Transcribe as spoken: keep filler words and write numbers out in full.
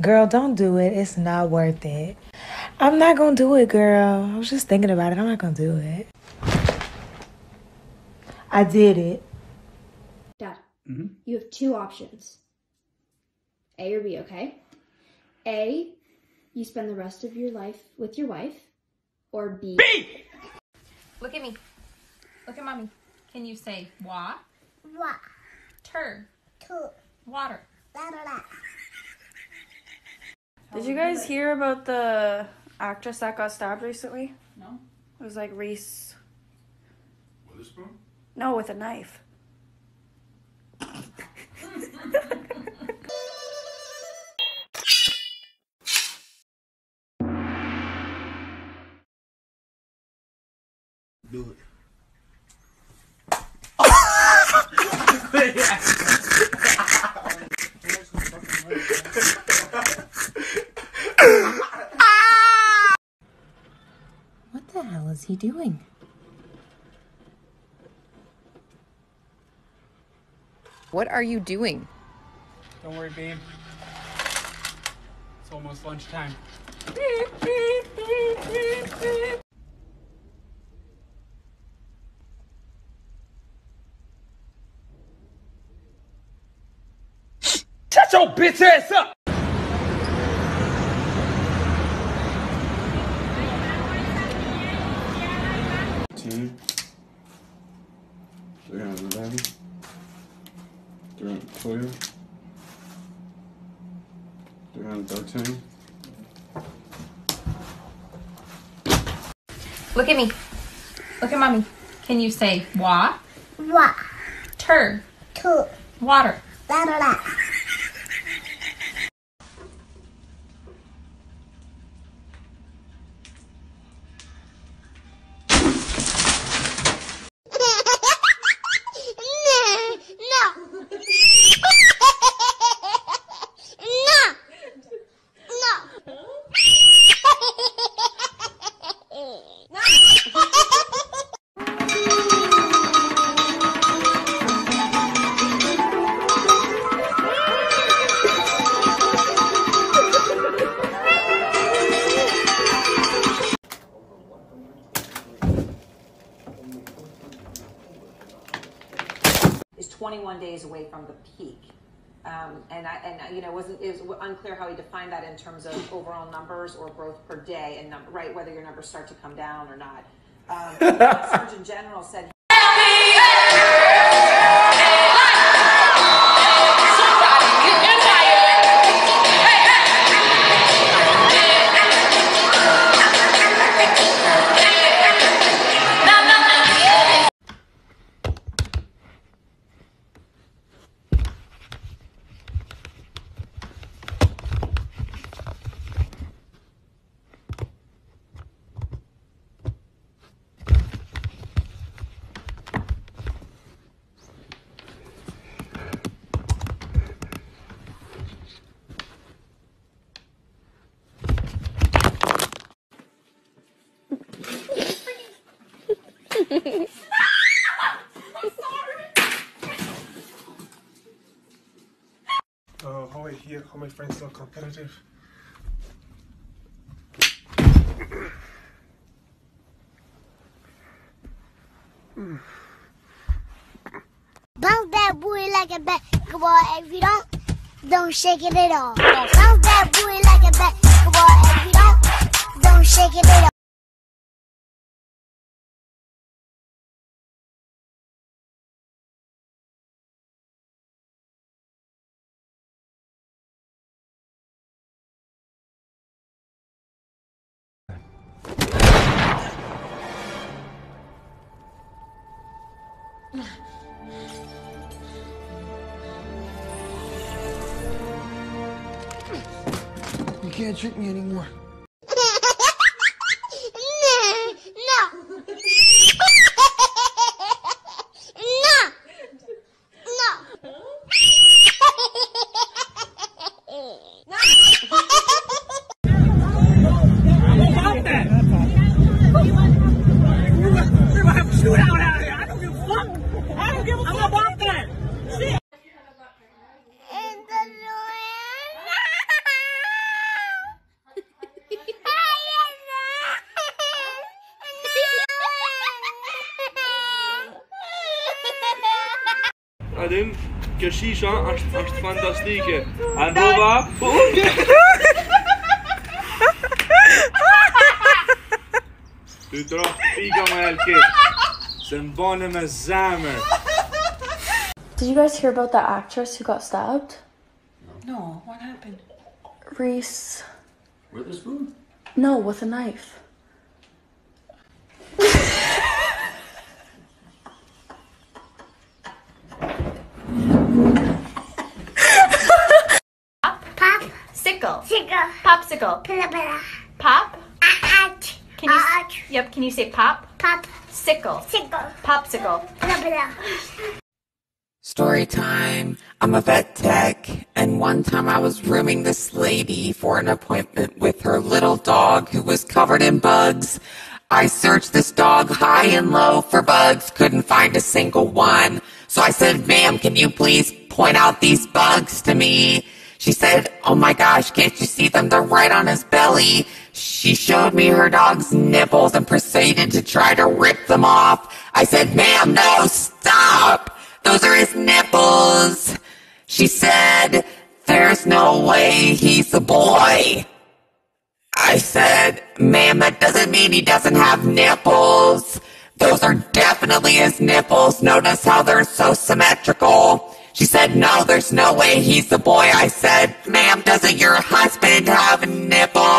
Girl, don't do it. It's not worth it. I'm not gonna do it, girl. I was just thinking about it. I'm not gonna do it. I did it. Dad, mm-hmm. You have two options. A or B, okay? A, you spend the rest of your life with your wife, or B. B! Look at me. Look at mommy. Can you say wa? Wa. Turd. Turd. Water. La, la, la. Did you guys hear about the actress that got stabbed recently? No. It was like Reese. Witherspoon? No, with a knife. Do it. What the hell is he doing? What are you doing? Don't worry, babe. It's almost lunchtime. Beep, beep, beep, beep, beep. Shut your bitch ass up! Two. three eleven. three twelve. three thirteen. Look at me. Look at mommy. Can you say wa? Wa. Turd. Turd. Water. La, la, la. twenty-one days away from the peak, um, and I and you know wasn't it was unclear how he defined that in terms of overall numbers or growth per day and number, right whether your numbers start to come down or not. Um, the Surgeon General said. I'm sorry. Oh, how I hear how my friends are competitive. Mm. Bounce that booty like a basketball. If you don't, don't shake it at all. Bounce that booty like a basketball. If you don't, don't shake it at all. You can't trick me anymore. No, no, no, no. I don't give a fuck about that! Shit! In the adem qeshisha është është fantastike. Andova, po. Ti drop pika më elke. Se mbanë me zemër. Did you guys hear about that actress who got stabbed? No. No, what happened? Reese. With a spoon? No, with a knife. Popsicle. Sickle. Popsicle. Pilla pilla. Pop. At. Can you? At. Yep. Can you say pop? Pop. Sickle. Sickle. Popsicle. Pilla pilla. Story time. I'm a vet tech, and one time I was rooming this lady for an appointment with her little dog who was covered in bugs. I searched this dog high and low for bugs, couldn't find a single one. So I said, ma'am, can you please point out these bugs to me? She said, oh my gosh, can't you see them? They're right on his belly. She showed me her dog's nipples and proceeded to try to rip them off. I said, ma'am, no, stop. Those are his nipples. She said, there's no way he's a boy. I said, ma'am, that doesn't mean he doesn't have nipples. Those are definitely his nipples. Notice how they're so symmetrical. She said, no, there's no way he's a boy. I said, ma'am, doesn't your husband have nipples?